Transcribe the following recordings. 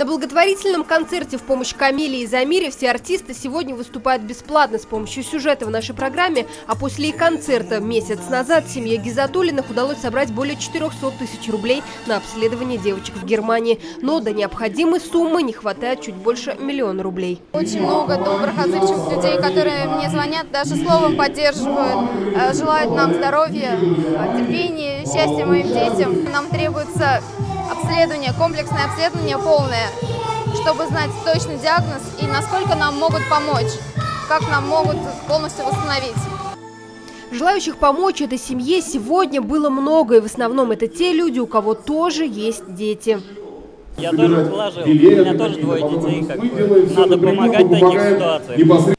На благотворительном концерте в помощь Камилле и Замире все артисты сегодня выступают бесплатно с помощью сюжета в нашей программе, а после и концерта месяц назад семье Гизатулиных удалось собрать более 400 тысяч рублей на обследование девочек в Германии. Но до необходимой суммы не хватает чуть больше миллиона рублей. Очень много добрых, отзывчивых людей, которые мне звонят, даже словом поддерживают, желают нам здоровья, терпения, счастья моим детям. Нам требуется обследование, комплексное обследование, полное, чтобы знать точный диагноз и насколько нам могут помочь, как нам могут полностью восстановить. Желающих помочь этой семье сегодня было много, и в основном это те люди, у кого тоже есть дети. Я тоже вложил, у меня тоже двое детей, как бы. Надо помогать в таких ситуациях.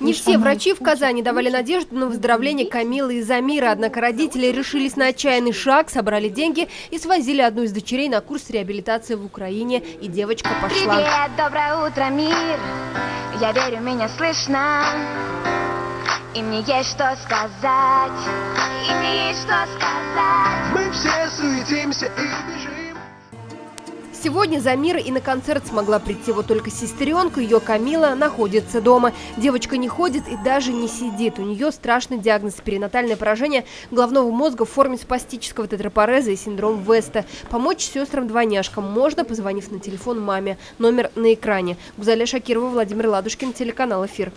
Не все врачи в Казани давали надежду на выздоровление Камиллы и Замира. Однако родители решились на отчаянный шаг, собрали деньги и свозили одну из дочерей на курс реабилитации в Украине. И девочка пошла. Привет, доброе утро, мир. Я верю, меня слышно. И мне есть что сказать. И мне есть что сказать. Мы все суетимся и бежим. Сегодня Замира и на концерт смогла прийти вот только сестренка, ее Камилла, находится дома. Девочка не ходит и даже не сидит. У нее страшный диагноз – перинатальное поражение головного мозга в форме спастического тетрапореза и синдром Веста. Помочь сестрам-двойняшкам можно, позвонив на телефон маме. Номер на экране. Гузаль Шакирова, Владимир Ладушкин, телеканал «Эфир».